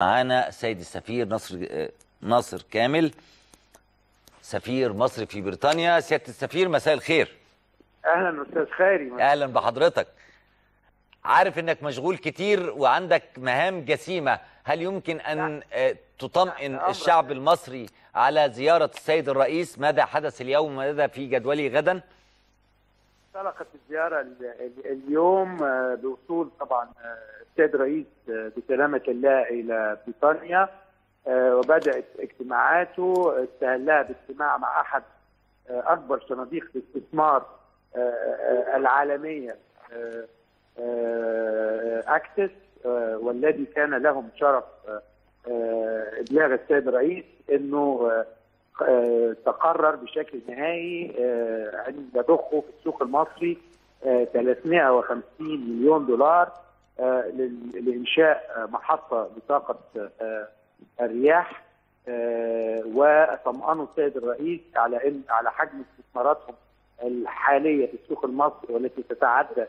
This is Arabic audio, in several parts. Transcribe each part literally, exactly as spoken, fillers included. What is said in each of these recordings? معانا السيد السفير نصر ناصر كامل، سفير مصر في بريطانيا. سيادة السفير مساء الخير. اهلا استاذ خيري. اهلا بحضرتك. عارف انك مشغول كتير وعندك مهام جسيمة، هل يمكن ان تطمئن الشعب المصري على زيارة السيد الرئيس؟ ماذا حدث اليوم؟ ماذا في جدوله غدا؟ انطلقت الزيارة اليوم بوصول طبعا السيد الرئيس بسلامة الله إلى بريطانيا، وبدأت اجتماعاته. استهلها باجتماع مع أحد أكبر صناديق الاستثمار العالمية أكسس، والذي كان لهم شرف إبلاغ السيد الرئيس أنه تقرر بشكل نهائي أن يضخوا في السوق المصري ثلاثمئة وخمسين مليون دولار لإنشاء محطة لطاقة الرياح. وطمأنوا السيد الرئيس على ان على حجم استثماراتهم الحالية في السوق المصري والتي تتعدى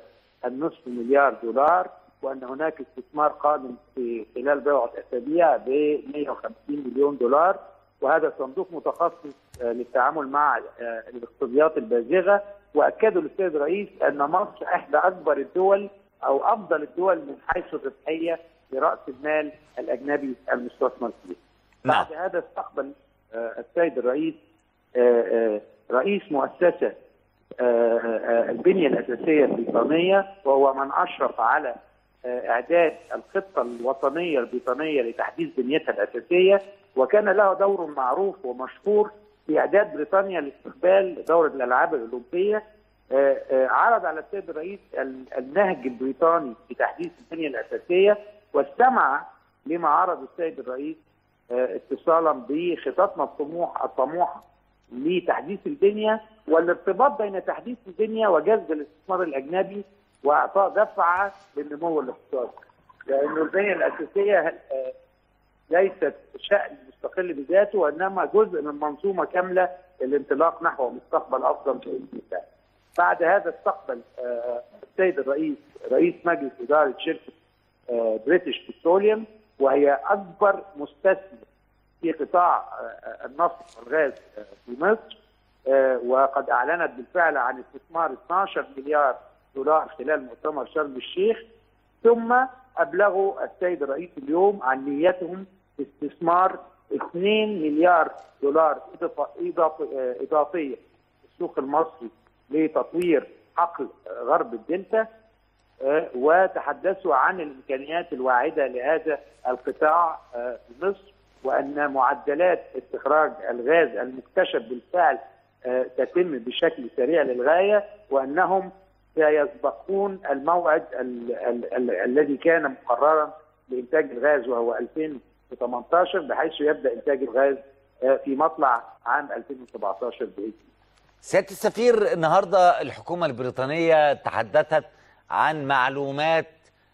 النصف مليار دولار، وأن هناك استثمار قادم في خلال بضعة أسابيع ب مئة وخمسين مليون دولار. وهذا صندوق متخصص للتعامل مع الاقتصاديات البازغه، واكدوا للسيد الرئيس ان مصر احدى اكبر الدول او افضل الدول من حيث الربحيه لراس المال الاجنبي المستثمر فيه. بعد هذا استقبل السيد الرئيس رئيس مؤسسه البنيه الاساسيه البريطانيه، وهو من اشرف على اعداد الخطه الوطنيه البريطانيه لتحديث بنيتها الاساسيه، وكان له دور معروف ومشهور في اعداد بريطانيا لاستقبال دوره الالعاب الاولمبيه. عرض على السيد الرئيس النهج البريطاني في تحديث البنيه الاساسيه، واستمع لما عرض السيد الرئيس اتصالا بخططنا الطموح الطموحه لتحديث البنيه، والارتباط بين تحديث البنيه وجذب الاستثمار الاجنبي واعطاء دفعه للنمو الاقتصادي، لان البنيه الاساسيه ليست شأن مستقل بذاته، وانما جزء من منظومه كامله للانطلاق نحو مستقبل افضل باذن الله. بعد هذا استقبل السيد الرئيس رئيس مجلس اداره شركه بريتش بتروليوم، وهي اكبر مستثمر في قطاع النفط والغاز في مصر، وقد اعلنت بالفعل عن استثمار اثني عشر مليار دولار خلال مؤتمر شرم الشيخ. ثم ابلغوا السيد الرئيس اليوم عن نيتهم استثمار مليارين دولار إضافية في السوق المصري لتطوير حقل غرب الدلتا، وتحدثوا عن الإمكانيات الواعدة لهذا القطاع في مصر، وأن معدلات استخراج الغاز المكتشف بالفعل تتم بشكل سريع للغاية، وأنهم سيسبقون الموعد الذي كان مقررا لإنتاج الغاز وهو ألفين وثمانية عشر، بحيث يبدأ إنتاج الغاز في مطلع عام ألفين وسبعة عشر بإذن الله. سيادة السفير، النهارده الحكومة البريطانية تحدثت عن معلومات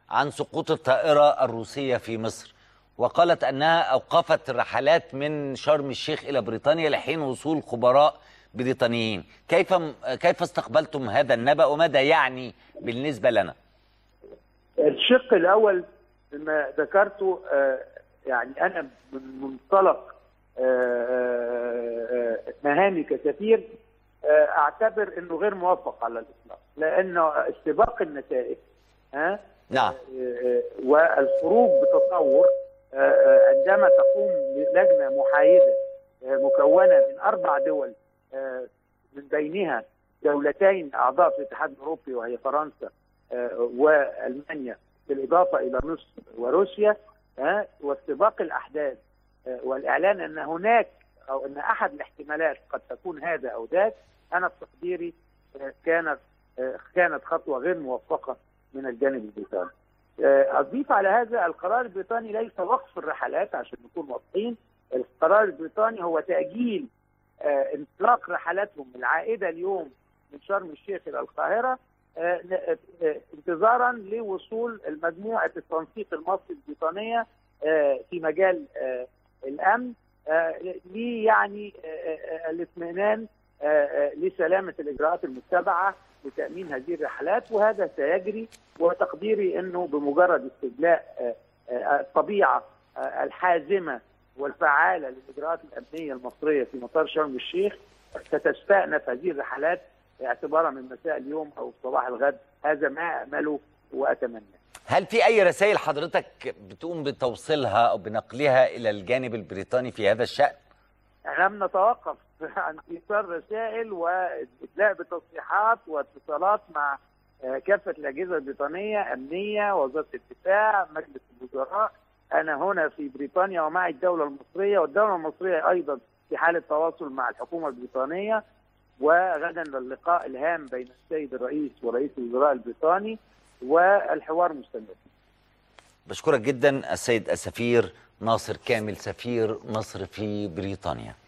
عن سقوط الطائرة الروسية في مصر، وقالت أنها أوقفت الرحلات من شرم الشيخ إلى بريطانيا لحين وصول خبراء بريطانيين. كيف كيف استقبلتم هذا النبأ وماذا يعني بالنسبة لنا؟ الشق الأول ما ذكرته، يعني أنا من منطلق مهامي كسفير أعتبر أنه غير موفق على الإطلاق، لأنه استباق النتائج ها نعم والخروج بتطور. عندما تقوم لجنة محايدة مكونة من أربع دول من بينها دولتين أعضاء في الاتحاد الأوروبي، وهي فرنسا وألمانيا بالإضافة إلى مصر وروسيا، واستباق الأحداث والإعلان أن هناك أو أن أحد الاحتمالات قد تكون هذا أو ذاك، أنا بتقديري كانت كانت خطوة غير موفقة من الجانب البريطاني. أضيف على هذا، القرار البريطاني ليس وقف الرحلات عشان نكون واضحين، القرار البريطاني هو تأجيل انطلاق رحلاتهم العائدة اليوم من شرم الشيخ إلى القاهرة انتظارا لوصول مجموعة التنسيق المصري البريطانية في مجال الأمن، لي يعني الاطمئنان لسلامة الإجراءات المتبعة لتأمين هذه الرحلات. وهذا سيجري، وتقديري أنه بمجرد استجلاء الطبيعة الحازمه والفعاله للاجراءات الامنيه المصريه في مطار شرم الشيخ ستستأنف هذه الرحلات اعتبارا من مساء اليوم او صباح الغد، هذا ما امله واتمنى. هل في اي رسائل حضرتك بتقوم بتوصيلها او بنقلها الى الجانب البريطاني في هذا الشأن؟ احنا بنتوقف عن ايصال رسائل واستدلاء بتصريحات واتصالات مع كافه الاجهزه البريطانيه، امنيه، وزاره الدفاع، مجلس الوزراء. انا هنا في بريطانيا ومع الدوله المصريه، والدوله المصريه ايضا في حاله تواصل مع الحكومه البريطانيه، وغدا اللقاء الهام بين السيد الرئيس ورئيس الوزراء البريطاني والحوار مستمر. بشكرك جدا السيد السفير ناصر كامل، سفير مصر في بريطانيا.